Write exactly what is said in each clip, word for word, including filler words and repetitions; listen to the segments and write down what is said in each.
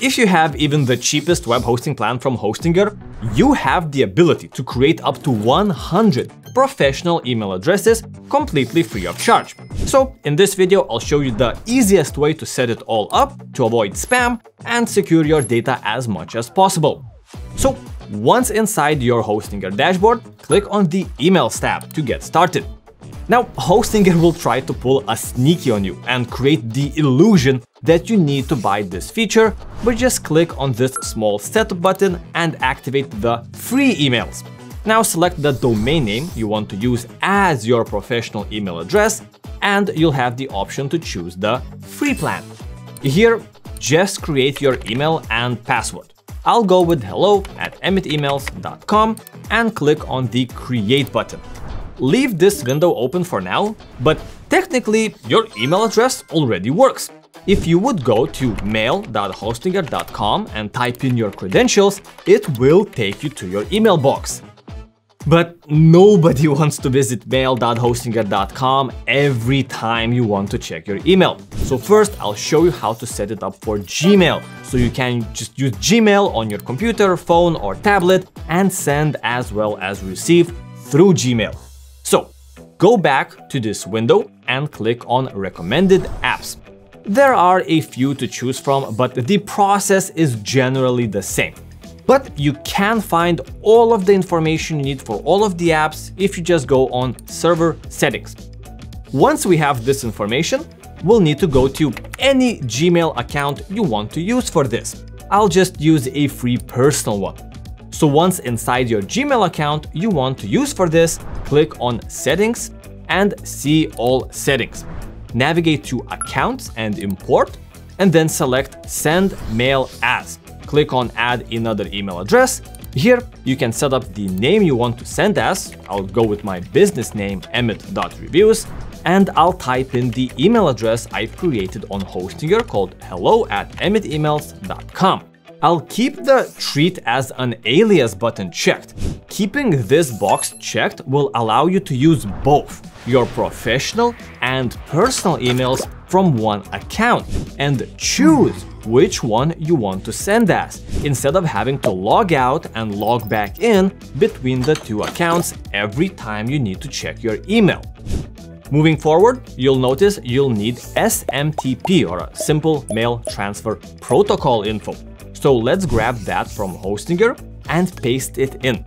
If you have even the cheapest web hosting plan from Hostinger, you have the ability to create up to one hundred professional email addresses completely free of charge. So in this video, I'll show you the easiest way to set it all up to avoid spam and secure your data as much as possible. So once inside your Hostinger dashboard, click on the Emails tab to get started. Now, Hostinger will try to pull a sneaky on you and create the illusion that you need to buy this feature, but just click on this small setup button and activate the free emails. Now select the domain name you want to use as your professional email address, and you'll have the option to choose the free plan. Here, just create your email and password. I'll go with hello at emit dot com and click on the Create button. Leave this window open for now, but technically your email address already works. If you would go to mail dot hostinger dot com and type in your credentials, it will take you to your email box. But nobody wants to visit mail dot hostinger dot com every time you want to check your email. So first, I'll show you how to set it up for Gmail. So you can just use Gmail on your computer, phone, or tablet and send as well as receive through Gmail. So go back to this window and click on Recommended Apps. There are a few to choose from, but the process is generally the same. But you can find all of the information you need for all of the apps if you just go on Server Settings. Once we have this information, we'll need to go to any Gmail account you want to use for this. I'll just use a free personal one. So once inside your Gmail account you want to use for this, click on Settings and see all settings. Navigate to Accounts and Import, and then select Send Mail As. Click on Add Another Email Address. Here you can set up the name you want to send as. I'll go with my business name, Emit.Reviews, and I'll type in the email address I've created on Hostinger called hello at emit emails dot com. I'll keep the Treat as an Alias button checked. Keeping this box checked will allow you to use both your professional and personal emails from one account and choose which one you want to send as, instead of having to log out and log back in between the two accounts every time you need to check your email. Moving forward, you'll notice you'll need S M T P, or a Simple Mail Transfer Protocol info. So let's grab that from Hostinger and paste it in.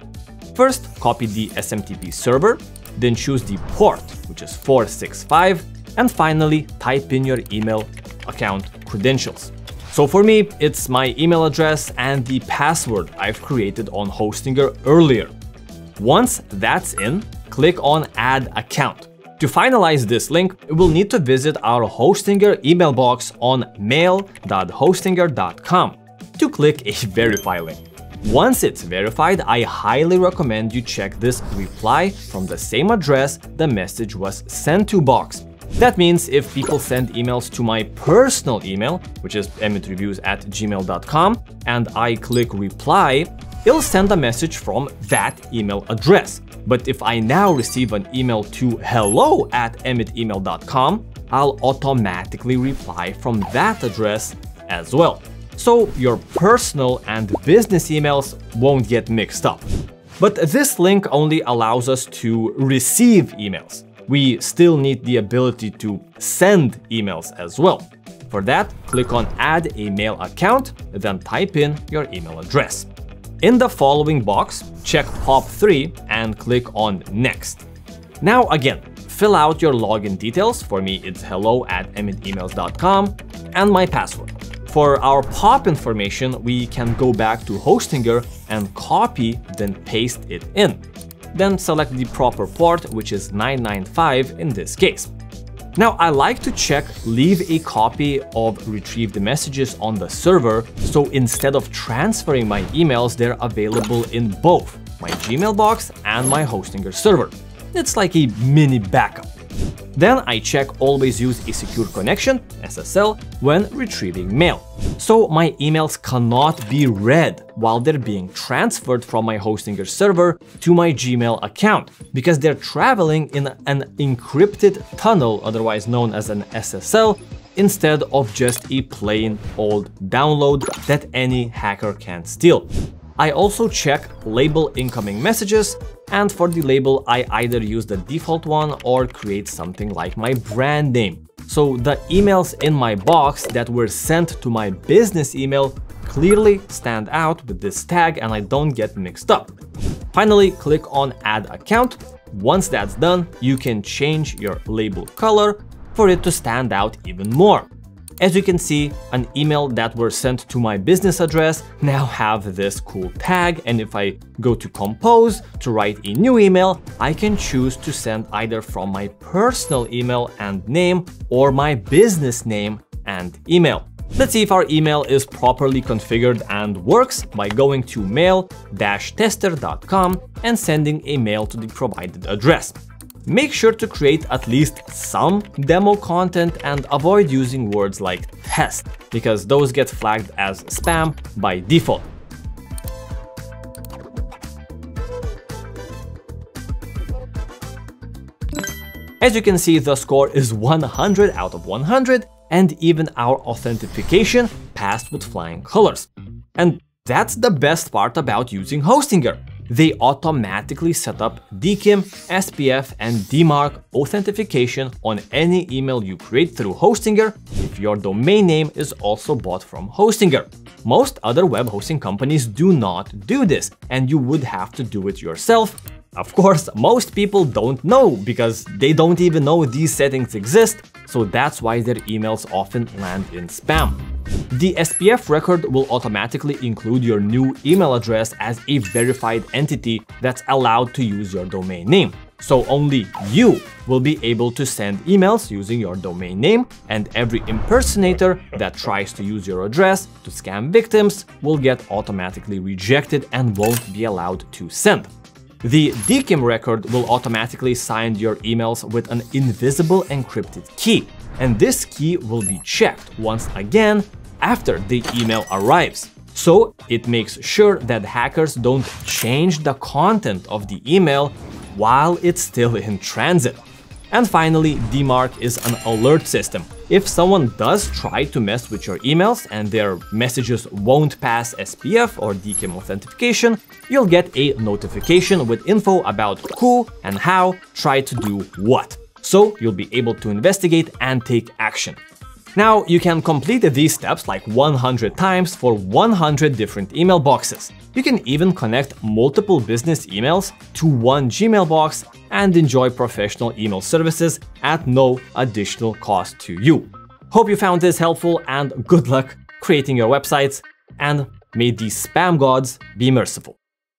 First, copy the S M T P server, then choose the port, which is four six five, and finally type in your email account credentials. So for me, it's my email address and the password I've created on Hostinger earlier. Once that's in, click on Add Account. To finalize this link, we'll need to visit our Hostinger email box on mail dot hostinger dot com to click a Verify link. Once it's verified, I highly recommend you check this Reply from the same address the message was sent to box. That means if people send emails to my personal email, which is emit reviews at gmail dot com, and I click Reply, it'll send a message from that email address. But if I now receive an email to hello at emit email dot com, I'll automatically reply from that address as well. So your personal and business emails won't get mixed up. But this link only allows us to receive emails. We still need the ability to send emails as well. For that, click on Add a Mail Account, then type in your email address. In the following box, check pop three and click on Next. Now again, fill out your login details. For me, it's hello at emit emails dot com and my password. For our POP information, we can go back to Hostinger and copy, then paste it in. Then select the proper port, which is nine nine five in this case. Now, I like to check leave a copy of retrieved messages on the server, so instead of transferring my emails, they're available in both my Gmail box and my Hostinger server. It's like a mini backup. Then I check always use a secure connection, S S L, when retrieving mail. So my emails cannot be read while they're being transferred from my Hostinger server to my Gmail account, because they're traveling in an encrypted tunnel, otherwise known as an S S L, instead of just a plain old download that any hacker can steal. I also check label incoming messages, and for the label I either use the default one or create something like my brand name. So the emails in my box that were sent to my business email clearly stand out with this tag and I don't get mixed up. Finally, click on Add Account. Once that's done, you can change your label color for it to stand out even more. As you can see, an email that were sent to my business address now have this cool tag, and if I go to compose to write a new email, I can choose to send either from my personal email and name or my business name and email. Let's see if our email is properly configured and works by going to mail dash tester dot com and sending a mail to the provided address. Make sure to create at least some demo content and avoid using words like test, because those get flagged as spam by default. As you can see, the score is one hundred out of one hundred, and even our authentication passed with flying colors. And that's the best part about using Hostinger. They automatically set up D K I M, S P F, and D MARC authentication on any email you create through Hostinger if your domain name is also bought from Hostinger. Most other web hosting companies do not do this, and you would have to do it yourself. Of course, most people don't know because they don't even know these settings exist, so that's why their emails often land in spam. The S P F record will automatically include your new email address as a verified entity that's allowed to use your domain name. So only you will be able to send emails using your domain name, and every impersonator that tries to use your address to scam victims will get automatically rejected and won't be allowed to send. The D K I M record will automatically sign your emails with an invisible encrypted key, and this key will be checked once again after the email arrives. So it makes sure that hackers don't change the content of the email while it's still in transit. And finally, D MARC is an alert system. If someone does try to mess with your emails and their messages won't pass S P F or D K I M authentication, you'll get a notification with info about who and how tried to do what. So you'll be able to investigate and take action. Now you can complete these steps like one hundred times for one hundred different email boxes. You can even connect multiple business emails to one Gmail box and enjoy professional email services at no additional cost to you. Hope you found this helpful, and good luck creating your websites, and may these spam gods be merciful.